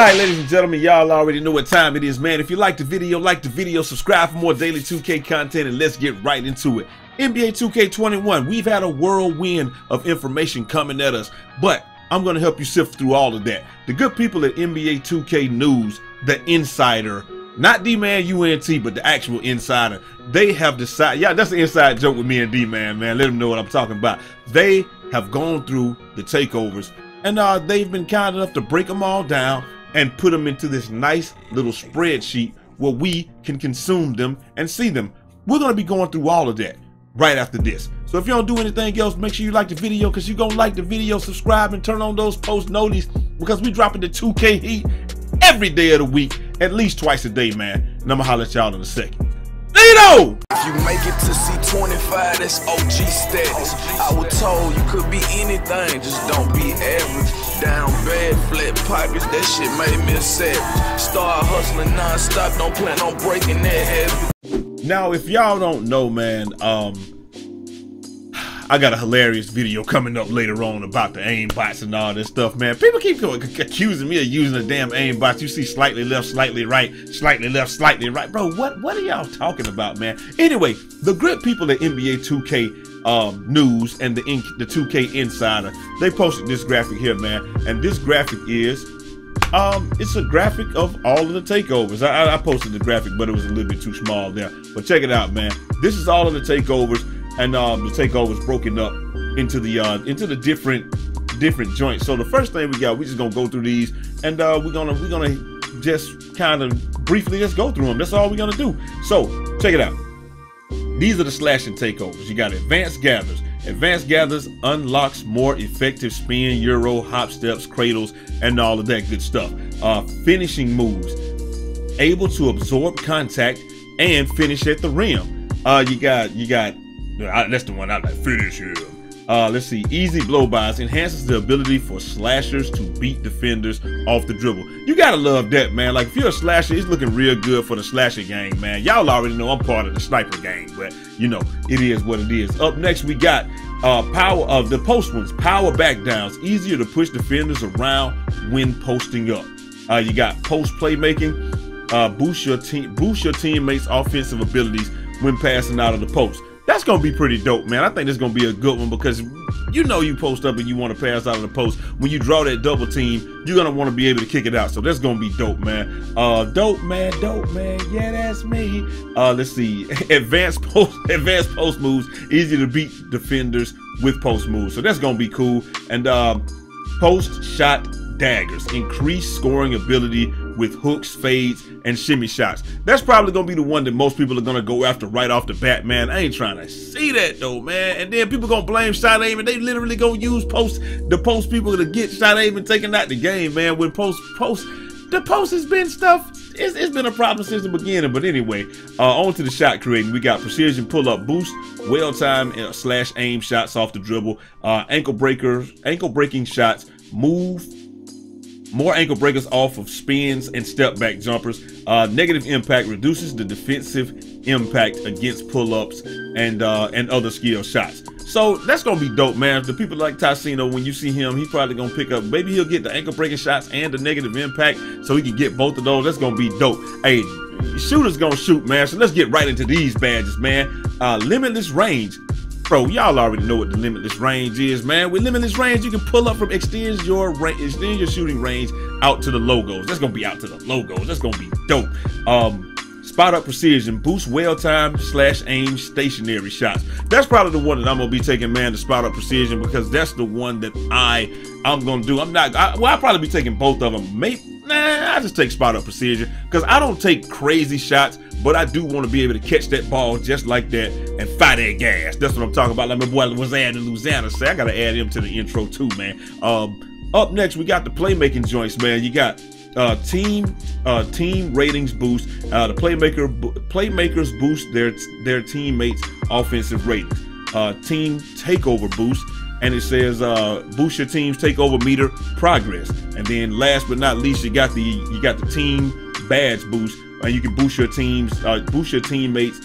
Alright, ladies and gentlemen, y'all already know what time it is, man. If you like the video, subscribe for more daily 2K content, and let's get right into it. NBA 2K21, we've had a whirlwind of information coming at us, but I'm going to help you sift through all of that. The good people at NBA 2K News, the insider, not D-Man UNT, but the actual insider, they have decided, yeah, that's an inside joke with me and D-Man, man. Let them know what I'm talking about. They have gone through the takeovers, and they've been kind enough to break them all down and put them into this nice little spreadsheet where we can consume them and see them. We're going to be going through all of that right after this. So if you don't do anything else, make sure you like the video, because you're going to like the video, subscribe, and turn on those post notices, because we dropping the 2K heat every day of the week, at least twice a day, man. And I'm going to holler at y'all in a second. Ticino! If you make it to C25, that's OG status. I was told you could be anything, just don't be average. Down bad, flat pockets, that shit made me a savage. Start hustling non-stop, don't plan on breaking that habit. Now, if y'all don't know, man, I got a hilarious video coming up later on about the aimbots and all this stuff, man. People keep accusing me of using the damn aimbots. You see slightly left, slightly right, slightly left, slightly right. Bro, what are y'all talking about, man? Anyway, the great people at NBA 2K News and the 2K Insider, they posted this graphic here, man. And this graphic is, it's a graphic of all of the takeovers. I posted the graphic, but it was a little bit too small there. But check it out, man. This is all of the takeovers. And the takeover's broken up into the different joints. So the first thing we got, we're just gonna go through these, and we're gonna just kind of briefly just go through them. That's all we're gonna do. So check it out. These are the slashing takeovers. You got advanced gathers. Advanced gathers unlocks more effective spin, euro, hop steps, cradles, and all of that good stuff. Finishing moves, able to absorb contact and finish at the rim. You got. That's the one I like. Finish him. Let's see. Easy blow-bys enhances the ability for slashers to beat defenders off the dribble. You gotta love that, man. Like, if you're a slasher, it's looking real good for the slasher gang, man. Y'all already know I'm part of the sniper gang, but you know, it is what it is. Up next, we got power of the post ones. Power back downs. Easier to push defenders around when posting up. You got post playmaking. Boost your teammates' offensive abilities when passing out of the post. That's going to be pretty dope, man. I think this is going to be a good one, because you know you post up and you want to pass out of the post. When you draw that double team, you're going to want to be able to kick it out. So that's going to be dope, man. Dope, man. Yeah, that's me. Let's see. Advanced post moves. Easy to beat defenders with post moves. So that's going to be cool. And post shot daggers. Increase scoring ability with hooks, fades, and shimmy shots. That's probably going to be the one that most people are going to go after right off the bat, man. I ain't trying to see that, though, man. And then people going to blame shot aiming. They literally going to use the post people to get shot aiming taken out the game, man. When the post has been stuff. It's been a problem since the beginning. But anyway, on to the shot creating. We got precision pull-up boost, well-timed slash aim shots off the dribble, ankle-breaking shots, move, more ankle breakers off of spins and step back jumpers. Negative impact reduces the defensive impact against pull-ups and other skill shots. So that's gonna be dope, man. The people like Ticino, when you see him, he probably gonna pick up. Maybe he'll get the ankle breaking shots and the negative impact, so he can get both of those. That's gonna be dope. Hey, shooters gonna shoot, man. So let's get right into these badges, man. Limitless range. Bro, y'all already know what the limitless range is, man. With limitless range, you can pull up from extend your shooting range out to the logos. That's gonna be out to the logos. That's gonna be dope. Spot up precision, boost well-timed slash aim stationary shots. That's probably the one that I'm gonna be taking, man. The spot up precision, because that's the one that I'm gonna do. I'll probably be taking both of them. Nah, I just take spot up precision, because I don't take crazy shots, but I do want to be able to catch that ball just like that and fire that gas. That's what I'm talking about. Like my boy Luzana and Luzana say, I got to add him to the intro too, man. Up next, we got the playmaking joints, man. You got team ratings boost. The playmakers boost their teammates' offensive ratings. Team takeover boost. And it says boost your team's takeover meter progress. And then last but not least, you got the team badge boost. And you can boost your teammates'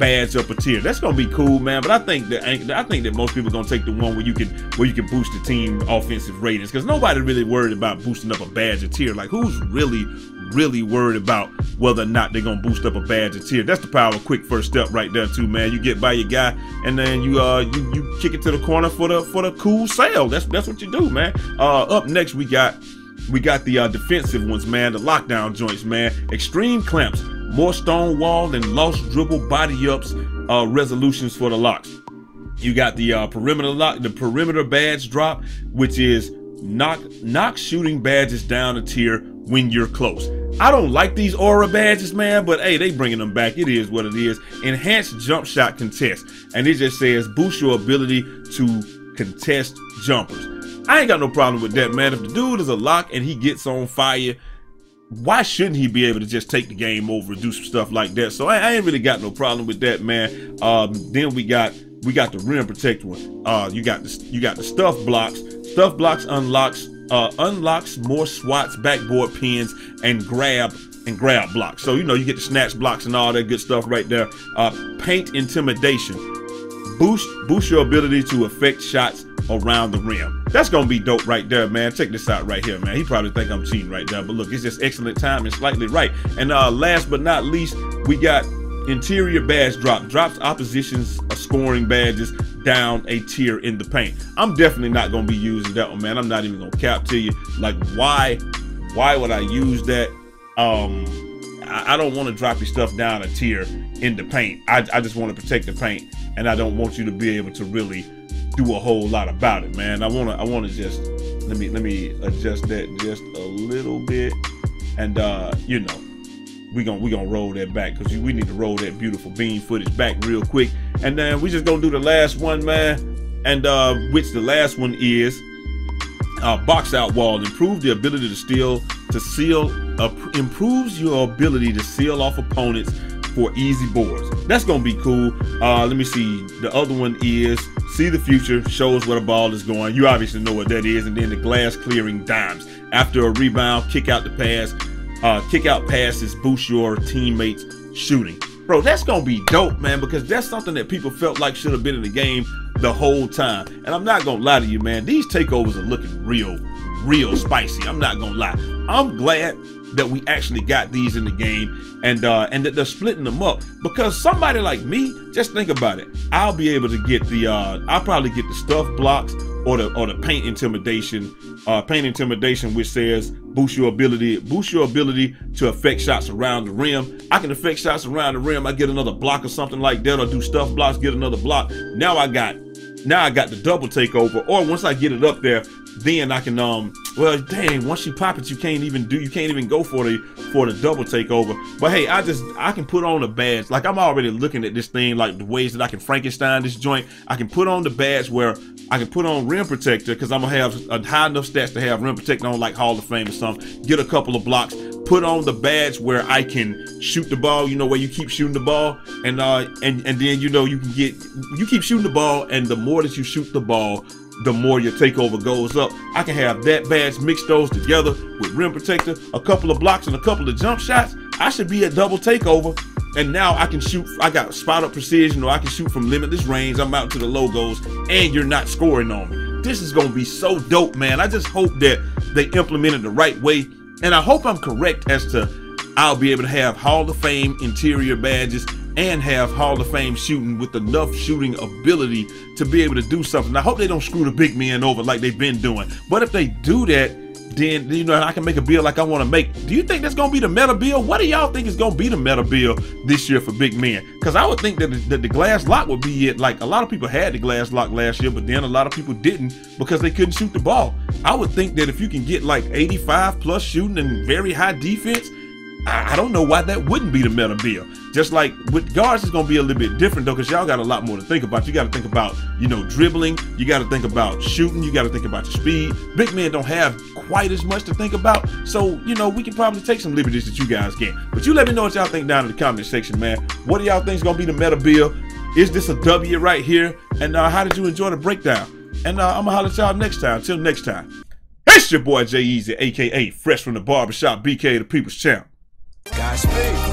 badge up a tier. That's gonna be cool, man. But I think that most people are gonna take the one where you can boost the team offensive ratings, because nobody really worried about boosting up a badge or tier. Like, who's really worried about whether or not they're gonna boost up a badge or tier? That's the power of quick first step right there too, man. You get by your guy and then you kick it to the corner for the cool sale. That's what you do, man. Up next we got the defensive ones, man. The lockdown joints, man. Extreme clamps, more stone wall and lost dribble body ups resolutions for the locks. You got the perimeter lock, the perimeter badge drop, which is knock shooting badges down a tier when you're close. I don't like these aura badges, man, but hey, they bringing them back. It is what it is. Enhanced jump shot contest, and it just says boost your ability to contest jumpers. I ain't got no problem with that, man. If the dude is a lock and he gets on fire, why shouldn't he be able to just take the game over and do some stuff like that? So I ain't really got no problem with that, man. Then we got the rim protect one. You got the stuff blocks. Stuff blocks unlocks more swats, backboard pins, and grab blocks. So, you know, you get the snatch blocks and all that good stuff right there. Paint intimidation, boost your ability to affect shots around the rim. That's gonna be dope right there, man. Check this out right here, man. He probably think I'm cheating right there, but look, it's just excellent time and slightly right. And last but not least, we got interior badge drop. Drops opposition's scoring badges down a tier in the paint. I'm definitely not gonna be using that one, man. I'm not even gonna cap to you. Like, why would I use that? I don't want to drop your stuff down a tier in the paint. I just want to protect the paint, and I don't want you to be able to really do a whole lot about it, man. I wanna just let me adjust that just a little bit, and you know, we gonna roll that back, because we need to roll that beautiful beam footage back real quick. And then we just gonna do the last one, man, and which the last one is box out wall. Improve the ability improves your ability to seal off opponents for easy boards. That's gonna be cool. Let me see, the other one is see the future, shows where the ball is going. You obviously know what that is. And then the glass clearing dimes. After a rebound, kick out passes, boost your teammates shooting. Bro, that's gonna be dope, man, because that's something that people felt like should have been in the game the whole time. And I'm not gonna lie to you, man, these takeovers are looking real spicy. I'm not gonna lie. I'm glad that we actually got these in the game, and that they're splitting them up, because somebody like me, just think about it, I'll be able to get the I'll probably get the stuff blocks or the paint intimidation, which says boost your ability to affect shots around the rim. I can affect shots around the rim. I get another block or something like that, or do stuff blocks, get another block. Now I got the double takeover, or once I get it up there, then I can well, dang, once you pop it, you can't even go for the double takeover. But hey, I can put on a badge. Like, I'm already looking at this thing, like the ways that I can Frankenstein this joint. I can put on the badge where I can put on rim protector, because I'm gonna have a high enough stats to have rim protector on like Hall of Fame or something. Get a couple of blocks. Put on the badge where I can shoot the ball, you know, where you keep shooting the ball, and then, you know, you keep shooting the ball, and the more that you shoot the ball, the more your takeover goes up. I can have that badge, mix those together with rim protector, a couple of blocks, and a couple of jump shots. I should be at double takeover, and now I can shoot. I got spot up precision, or I can shoot from limitless range. I'm out to the logos, and you're not scoring on me. This is gonna be so dope, man. I just hope that they implement it the right way, and I hope I'm correct as to I'll be able to have Hall of Fame interior badges and have Hall of Fame shooting with enough shooting ability to be able to do something. I hope they don't screw the big men over like they've been doing. But if they do that, then, you know, I can make a bill like I want to make. Do you think that's going to be the meta bill? What do y'all think is going to be the meta bill this year for big men? Because I would think that the glass lock would be it. Like, a lot of people had the glass lock last year, but then a lot of people didn't because they couldn't shoot the ball. I would think that if you can get like 85 plus shooting and very high defense, I don't know why that wouldn't be the meta bill. Just like with guards, it's going to be a little bit different, though, because y'all got a lot more to think about. You got to think about, you know, dribbling. You got to think about shooting. You got to think about your speed. Big men don't have quite as much to think about. So, you know, we can probably take some liberties that you guys get. But you let me know what y'all think down in the comment section, man. What do y'all think is going to be the meta bill? Is this a W right here? And how did you enjoy the breakdown? And I'm going to holler at y'all next time. Till next time. It's your boy J-Eazy, a.k.a. Fresh from the Barbershop, BK, the People's Champ. Godspeed.